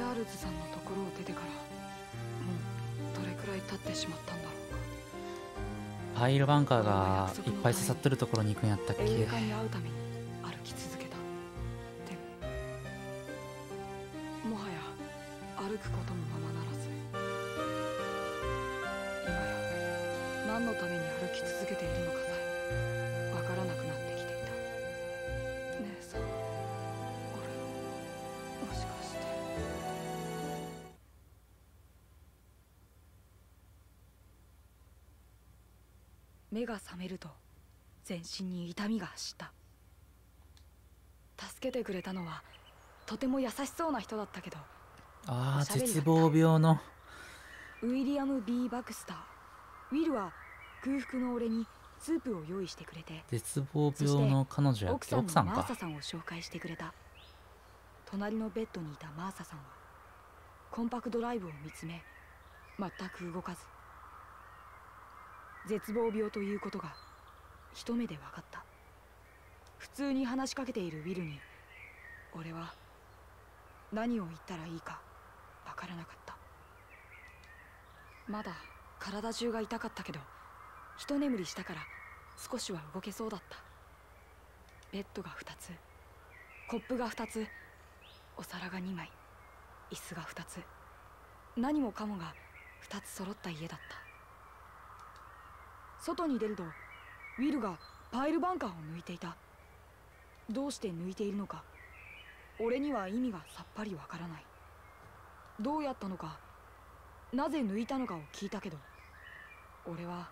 チャールズさんのところを出てからもうどれくらい経ってしまったんだろうか。パイルバンカーがいっぱい刺さってるところに行くんやったっけ。映画に会うために歩き続けた。でももはや歩くこともままならず、今や何のために歩き続けているのかさえわからなくなってきていた。姉さん、俺もしかして目が覚めると全身に痛みが走った。助けてくれたのはとても優しそうな人だったけど、ああ絶望病のウィリアム・ B ・バクスター。ウィルは空腹の俺にスープを用意してくれて、絶望病の彼女や奥さんか、マーサさんを紹介してくれた。隣のベッドにいたマーサさんはコンパクトライブを見つめ全く動かず、絶望病ということが一目で分かった。普通に話しかけているウィルに俺は何を言ったらいいかわからなかった。まだ体中が痛かったけど一眠りしたから少しは動けそうだった。ベッドが2つ、コップが2つ、お皿が2枚、椅子が2つ、何もかもが2つ揃った家だった。外に出るとウィルがパイルバンカーを抜いていた。どうして抜いているのか俺には意味がさっぱりわからない。どうやったのか、なぜ抜いたのかを聞いたけど俺は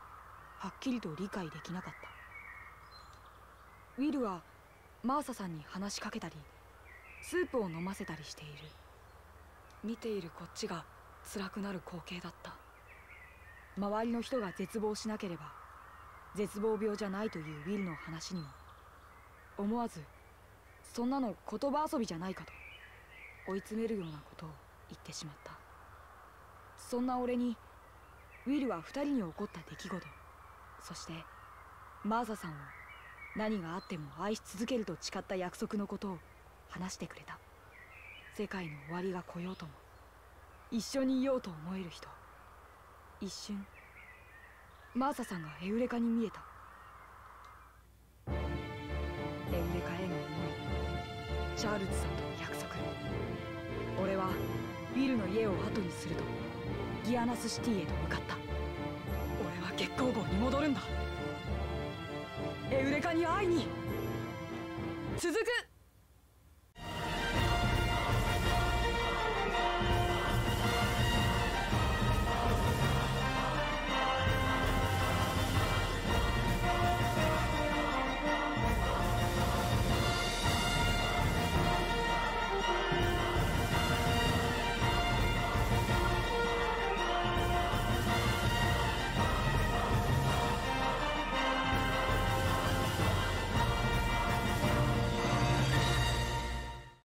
はっきりと理解できなかった。ウィルはマーサさんに話しかけたりスープを飲ませたりしている。見ているこっちが辛くなる光景だった。周りの人が絶望しなければ絶望病じゃないというウィルの話にも思わず、そんなの言葉遊びじゃないかと追い詰めるようなことを言ってしまった。そんな俺にウィルは2人に起こった出来事、そしてマーサさんを何があっても愛し続けると誓った約束のことを話してくれた。世界の終わりが来ようとも一緒にいようと思える人。一瞬マーサさんがエウレカに見えた。エウレカへのチャールズさんとの約束。俺はウィルの家を後にするとギアナスシティへと向かった。俺は月光号に戻るんだ。エウレカに会いに。続く。